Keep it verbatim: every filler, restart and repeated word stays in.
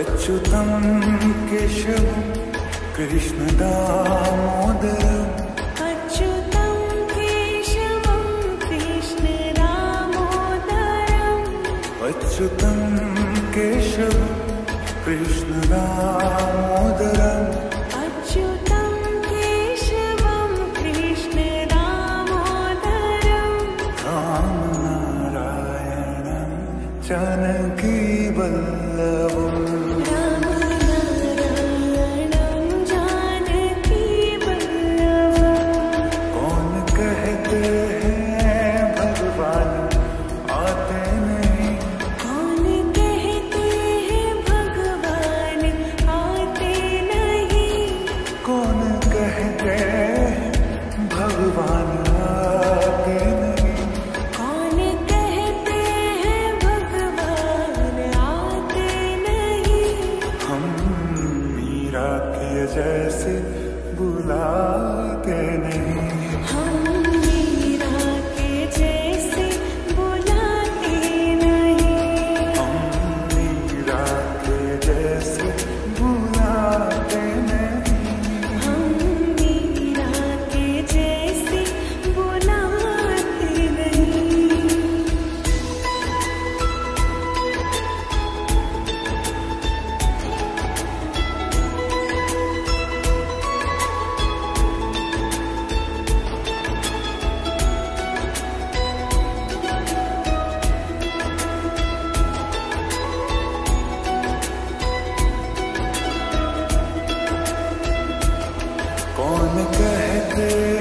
अच्युतम केशवम कृष्ण दामोदरम। अच्युतम केशवम कृष्ण दामोदरम। अच्युतम केशवम कृष्ण दामोदरम। अच्युतम केशवम कृष्ण दामोदरम। राम नारायणं जानकी वल्लभम्। जैसे बुलाते नहीं, हम मीरा के जैसे बुलाते नहीं, हम मीरा के जैसे बुलाते नहीं, हम मीरा के जैसे बुलाते नहीं। कौन कहते